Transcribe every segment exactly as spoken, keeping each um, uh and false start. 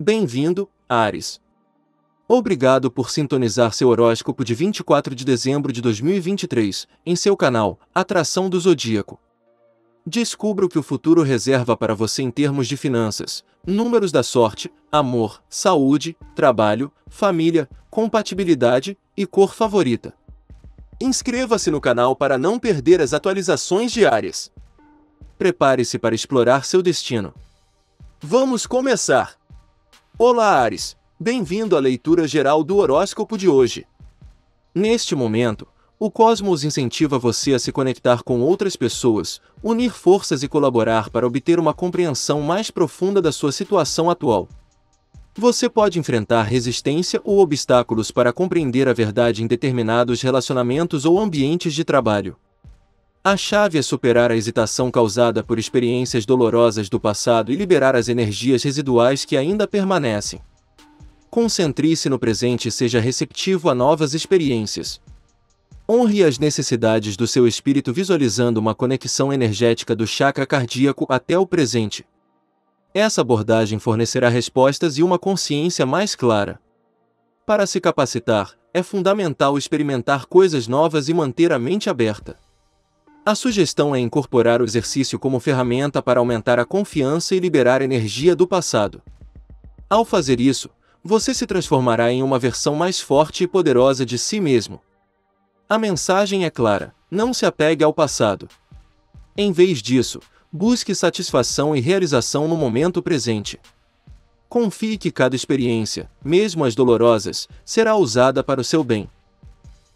Bem-vindo, Áries. Obrigado por sintonizar seu horóscopo de vinte e quatro de dezembro de dois mil e vinte e três, em seu canal Atração do Zodíaco. Descubra o que o futuro reserva para você em termos de finanças, números da sorte, amor, saúde, trabalho, família, compatibilidade e cor favorita. Inscreva-se no canal para não perder as atualizações diárias. Prepare-se para explorar seu destino. Vamos começar! Olá, Áries! Bem-vindo à leitura geral do horóscopo de hoje. Neste momento, o cosmos incentiva você a se conectar com outras pessoas, unir forças e colaborar para obter uma compreensão mais profunda da sua situação atual. Você pode enfrentar resistência ou obstáculos para compreender a verdade em determinados relacionamentos ou ambientes de trabalho. A chave é superar a hesitação causada por experiências dolorosas do passado e liberar as energias residuais que ainda permanecem. Concentre-se no presente e seja receptivo a novas experiências. Honre as necessidades do seu espírito visualizando uma conexão energética do chakra cardíaco até o presente. Essa abordagem fornecerá respostas e uma consciência mais clara. Para se capacitar, é fundamental experimentar coisas novas e manter a mente aberta. A sugestão é incorporar o exercício como ferramenta para aumentar a confiança e liberar energia do passado. Ao fazer isso, você se transformará em uma versão mais forte e poderosa de si mesmo. A mensagem é clara: não se apegue ao passado. Em vez disso, busque satisfação e realização no momento presente. Confie que cada experiência, mesmo as dolorosas, será usada para o seu bem.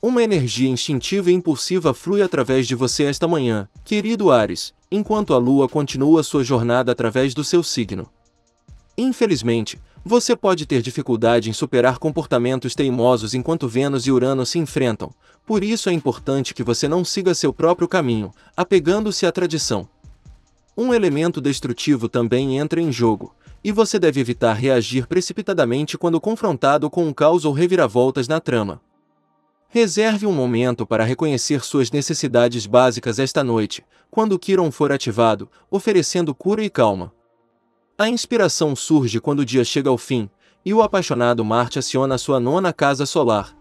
Uma energia instintiva e impulsiva flui através de você esta manhã, querido Áries, enquanto a Lua continua sua jornada através do seu signo. Infelizmente, você pode ter dificuldade em superar comportamentos teimosos enquanto Vênus e Urano se enfrentam, por isso é importante que você não siga seu próprio caminho, apegando-se à tradição. Um elemento destrutivo também entra em jogo, e você deve evitar reagir precipitadamente quando confrontado com um caos ou reviravoltas na trama. Reserve um momento para reconhecer suas necessidades básicas esta noite, quando o Quirón for ativado, oferecendo cura e calma. A inspiração surge quando o dia chega ao fim, e o apaixonado Marte aciona sua nona casa solar.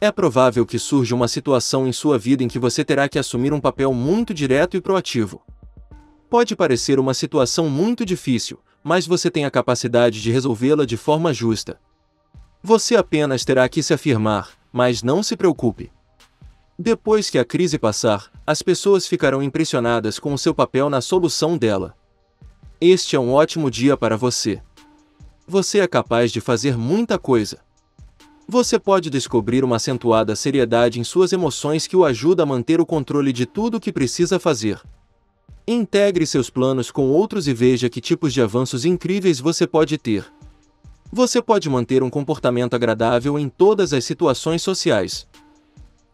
É provável que surja uma situação em sua vida em que você terá que assumir um papel muito direto e proativo. Pode parecer uma situação muito difícil, mas você tem a capacidade de resolvê-la de forma justa. Você apenas terá que se afirmar. Mas não se preocupe. Depois que a crise passar, as pessoas ficarão impressionadas com o seu papel na solução dela. Este é um ótimo dia para você. Você é capaz de fazer muita coisa. Você pode descobrir uma acentuada seriedade em suas emoções que o ajuda a manter o controle de tudo o que precisa fazer. Integre seus planos com outros e veja que tipos de avanços incríveis você pode ter. Você pode manter um comportamento agradável em todas as situações sociais.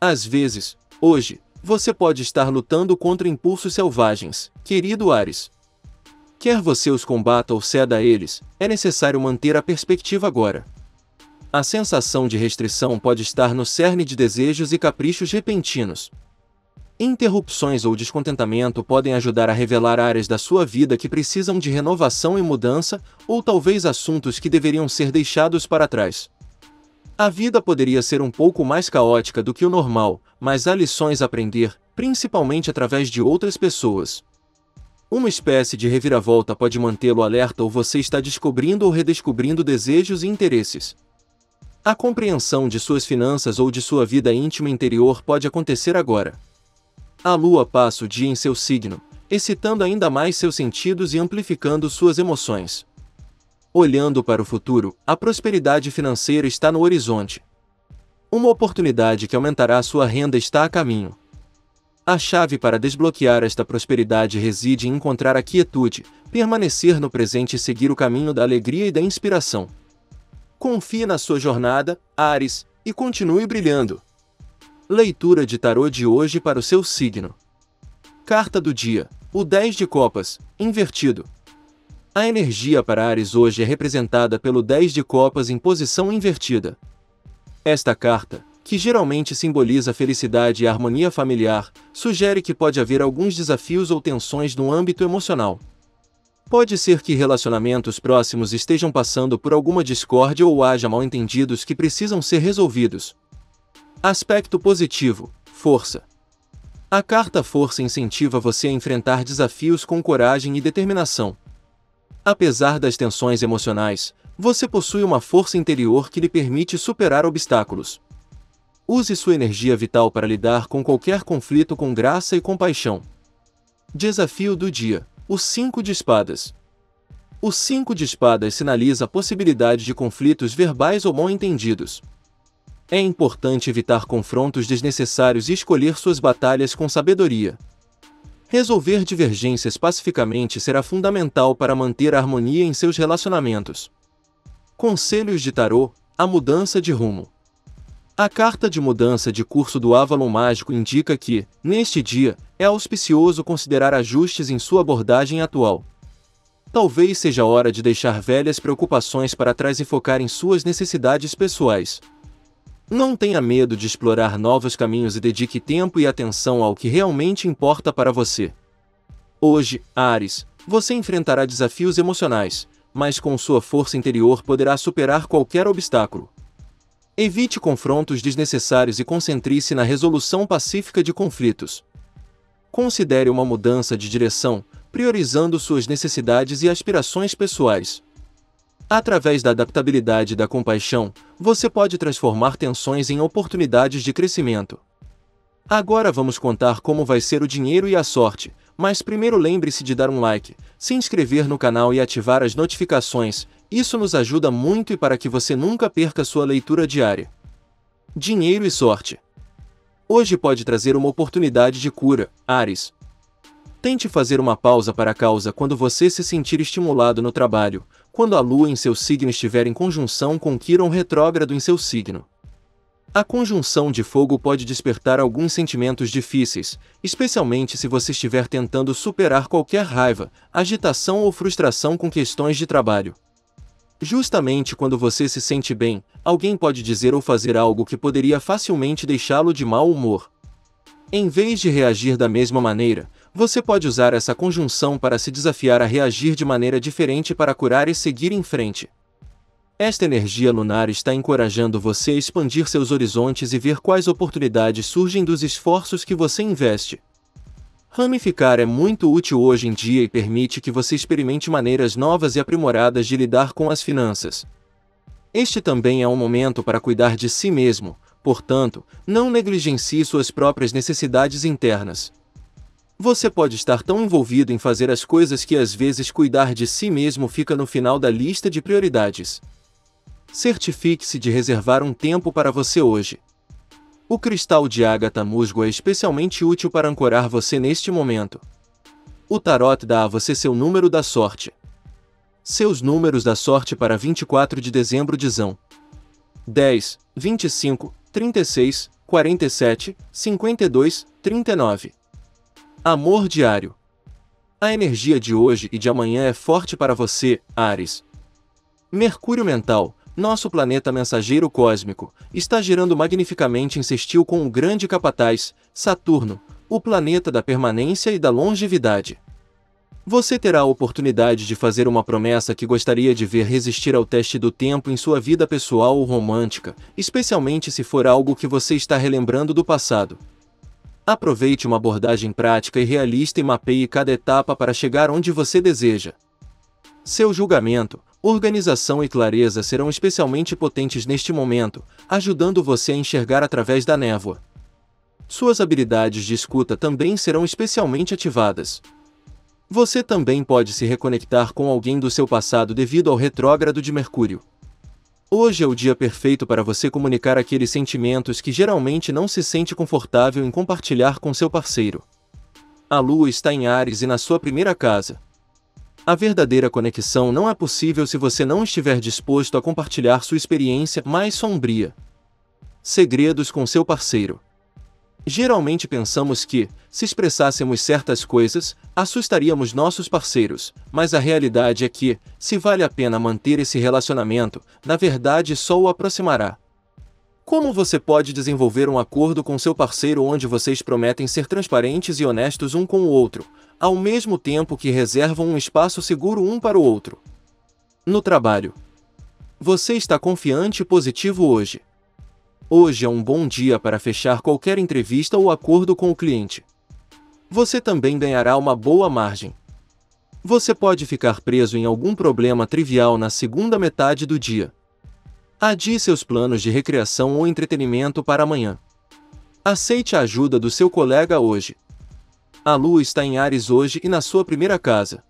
Às vezes, hoje, você pode estar lutando contra impulsos selvagens, querido Áries. Quer você os combata ou ceda a eles, é necessário manter a perspectiva agora. A sensação de restrição pode estar no cerne de desejos e caprichos repentinos. Interrupções ou descontentamento podem ajudar a revelar áreas da sua vida que precisam de renovação e mudança, ou talvez assuntos que deveriam ser deixados para trás. A vida poderia ser um pouco mais caótica do que o normal, mas há lições a aprender, principalmente através de outras pessoas. Uma espécie de reviravolta pode mantê-lo alerta ou você está descobrindo ou redescobrindo desejos e interesses. A compreensão de suas finanças ou de sua vida íntima interior pode acontecer agora. A Lua passa o dia em seu signo, excitando ainda mais seus sentidos e amplificando suas emoções. Olhando para o futuro, a prosperidade financeira está no horizonte. Uma oportunidade que aumentará sua renda está a caminho. A chave para desbloquear esta prosperidade reside em encontrar a quietude, permanecer no presente e seguir o caminho da alegria e da inspiração. Confie na sua jornada, Áries, e continue brilhando. Leitura de tarô de hoje para o seu signo. Carta do dia, o dez de copas, invertido. A energia para Áries hoje é representada pelo dez de copas em posição invertida. Esta carta, que geralmente simboliza a felicidade e a harmonia familiar, sugere que pode haver alguns desafios ou tensões no âmbito emocional. Pode ser que relacionamentos próximos estejam passando por alguma discórdia ou haja mal-entendidos que precisam ser resolvidos. Aspecto positivo: força. A carta Força incentiva você a enfrentar desafios com coragem e determinação. Apesar das tensões emocionais, você possui uma força interior que lhe permite superar obstáculos. Use sua energia vital para lidar com qualquer conflito com graça e compaixão. Desafio do dia: o cinco de espadas. O cinco de espadas sinaliza a possibilidade de conflitos verbais ou mal-entendidos. É importante evitar confrontos desnecessários e escolher suas batalhas com sabedoria. Resolver divergências pacificamente será fundamental para manter a harmonia em seus relacionamentos. Conselhos de Tarot: a mudança de rumo. A carta de mudança de curso do Avalon Mágico indica que, neste dia, é auspicioso considerar ajustes em sua abordagem atual. Talvez seja hora de deixar velhas preocupações para trás e focar em suas necessidades pessoais. Não tenha medo de explorar novos caminhos e dedique tempo e atenção ao que realmente importa para você. Hoje, Áries, você enfrentará desafios emocionais, mas com sua força interior poderá superar qualquer obstáculo. Evite confrontos desnecessários e concentre-se na resolução pacífica de conflitos. Considere uma mudança de direção, priorizando suas necessidades e aspirações pessoais. Através da adaptabilidade e da compaixão, você pode transformar tensões em oportunidades de crescimento. Agora vamos contar como vai ser o dinheiro e a sorte, mas primeiro lembre-se de dar um like, se inscrever no canal e ativar as notificações. Isso nos ajuda muito e para que você nunca perca sua leitura diária. Dinheiro e sorte. Hoje pode trazer uma oportunidade de cura, Áries. Tente fazer uma pausa para a causa quando você se sentir estimulado no trabalho, quando a Lua em seu signo estiver em conjunção com Quirón retrógrado em seu signo. A conjunção de fogo pode despertar alguns sentimentos difíceis, especialmente se você estiver tentando superar qualquer raiva, agitação ou frustração com questões de trabalho. Justamente quando você se sente bem, alguém pode dizer ou fazer algo que poderia facilmente deixá-lo de mau humor. Em vez de reagir da mesma maneira, você pode usar essa conjunção para se desafiar a reagir de maneira diferente para curar e seguir em frente. Esta energia lunar está encorajando você a expandir seus horizontes e ver quais oportunidades surgem dos esforços que você investe. Ramificar é muito útil hoje em dia e permite que você experimente maneiras novas e aprimoradas de lidar com as finanças. Este também é um momento para cuidar de si mesmo, portanto, não negligencie suas próprias necessidades internas. Você pode estar tão envolvido em fazer as coisas que às vezes cuidar de si mesmo fica no final da lista de prioridades. Certifique-se de reservar um tempo para você hoje. O cristal de ágata musgo é especialmente útil para ancorar você neste momento. O tarot dá a você seu número da sorte. Seus números da sorte para vinte e quatro de dezembro dizem dez, vinte e cinco, trinta e seis, quarenta e sete, cinquenta e dois, trinta e nove. Amor diário. A energia de hoje e de amanhã é forte para você, Áries. Mercúrio mental, nosso planeta mensageiro cósmico, está girando magnificamente em sextil com o grande capataz, Saturno, o planeta da permanência e da longevidade. Você terá a oportunidade de fazer uma promessa que gostaria de ver resistir ao teste do tempo em sua vida pessoal ou romântica, especialmente se for algo que você está relembrando do passado. Aproveite uma abordagem prática e realista e mapeie cada etapa para chegar onde você deseja. Seu julgamento, organização e clareza serão especialmente potentes neste momento, ajudando você a enxergar através da névoa. Suas habilidades de escuta também serão especialmente ativadas. Você também pode se reconectar com alguém do seu passado devido ao retrógrado de Mercúrio. Hoje é o dia perfeito para você comunicar aqueles sentimentos que geralmente não se sente confortável em compartilhar com seu parceiro. A Lua está em Áries e na sua primeira casa. A verdadeira conexão não é possível se você não estiver disposto a compartilhar sua experiência mais sombria. Segredos com seu parceiro. Geralmente pensamos que, se expressássemos certas coisas, assustaríamos nossos parceiros, mas a realidade é que, se vale a pena manter esse relacionamento, na verdade só o aproximará. Como você pode desenvolver um acordo com seu parceiro onde vocês prometem ser transparentes e honestos um com o outro, ao mesmo tempo que reservam um espaço seguro um para o outro? No trabalho. Você está confiante e positivo hoje. Hoje é um bom dia para fechar qualquer entrevista ou acordo com o cliente. Você também ganhará uma boa margem. Você pode ficar preso em algum problema trivial na segunda metade do dia. Adie seus planos de recreação ou entretenimento para amanhã. Aceite a ajuda do seu colega hoje. A Lua está em Áries hoje e na sua primeira casa.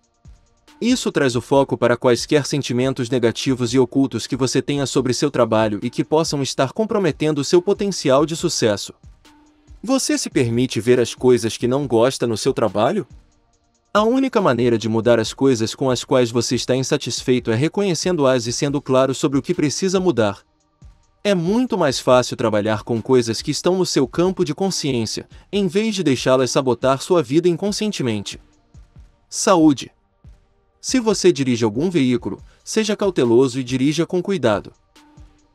Isso traz o foco para quaisquer sentimentos negativos e ocultos que você tenha sobre seu trabalho e que possam estar comprometendo seu potencial de sucesso. Você se permite ver as coisas que não gosta no seu trabalho? A única maneira de mudar as coisas com as quais você está insatisfeito é reconhecendo-as e sendo claro sobre o que precisa mudar. É muito mais fácil trabalhar com coisas que estão no seu campo de consciência, em vez de deixá-las sabotar sua vida inconscientemente. Saúde. Se você dirige algum veículo, seja cauteloso e dirija com cuidado.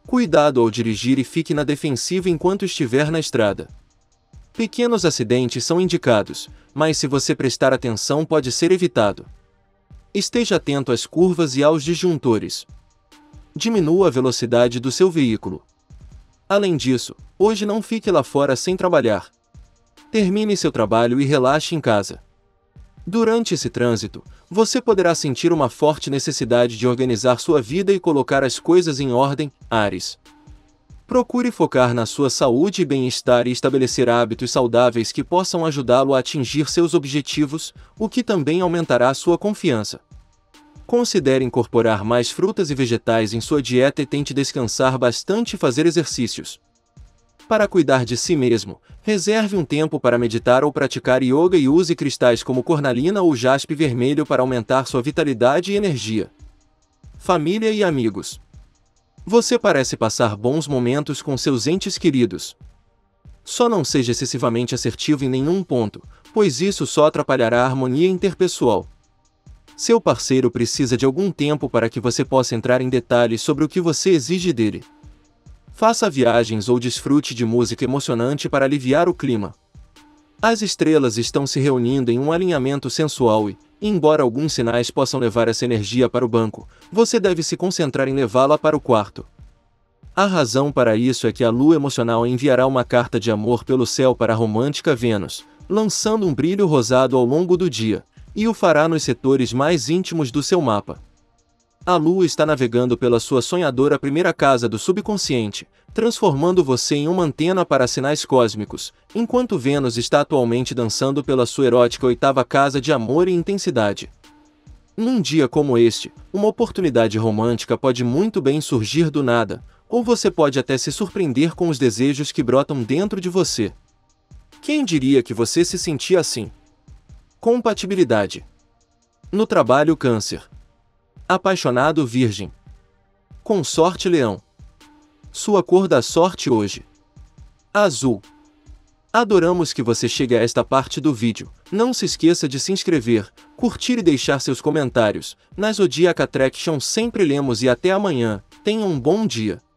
Cuidado ao dirigir e fique na defensiva enquanto estiver na estrada. Pequenos acidentes são indicados, mas se você prestar atenção pode ser evitado. Esteja atento às curvas e aos disjuntores. Diminua a velocidade do seu veículo. Além disso, hoje não fique lá fora sem trabalhar. Termine seu trabalho e relaxe em casa. Durante esse trânsito, você poderá sentir uma forte necessidade de organizar sua vida e colocar as coisas em ordem, Áries. Procure focar na sua saúde e bem-estar e estabelecer hábitos saudáveis que possam ajudá-lo a atingir seus objetivos, o que também aumentará sua confiança. Considere incorporar mais frutas e vegetais em sua dieta e tente descansar bastante e fazer exercícios. Para cuidar de si mesmo, reserve um tempo para meditar ou praticar yoga e use cristais como cornalina ou jaspe vermelho para aumentar sua vitalidade e energia. Família e amigos. Você parece passar bons momentos com seus entes queridos. Só não seja excessivamente assertivo em nenhum ponto, pois isso só atrapalhará a harmonia interpessoal. Seu parceiro precisa de algum tempo para que você possa entrar em detalhes sobre o que você exige dele. Faça viagens ou desfrute de música emocionante para aliviar o clima. As estrelas estão se reunindo em um alinhamento sensual e, embora alguns sinais possam levar essa energia para o banco, você deve se concentrar em levá-la para o quarto. A razão para isso é que a lua emocional enviará uma carta de amor pelo céu para a romântica Vênus, lançando um brilho rosado ao longo do dia, e o fará nos setores mais íntimos do seu mapa. A lua está navegando pela sua sonhadora primeira casa do subconsciente, transformando você em uma antena para sinais cósmicos, enquanto Vênus está atualmente dançando pela sua erótica oitava casa de amor e intensidade. Num dia como este, uma oportunidade romântica pode muito bem surgir do nada, ou você pode até se surpreender com os desejos que brotam dentro de você. Quem diria que você se sentia assim? Compatibilidade. No trabalho, Câncer. Apaixonado, Virgem. Consorte, Leão. Sua cor da sorte hoje: azul. Adoramos que você chegue a esta parte do vídeo. Não se esqueça de se inscrever, curtir e deixar seus comentários. Na Zodiac Attraction sempre lemos e até amanhã. Tenha um bom dia.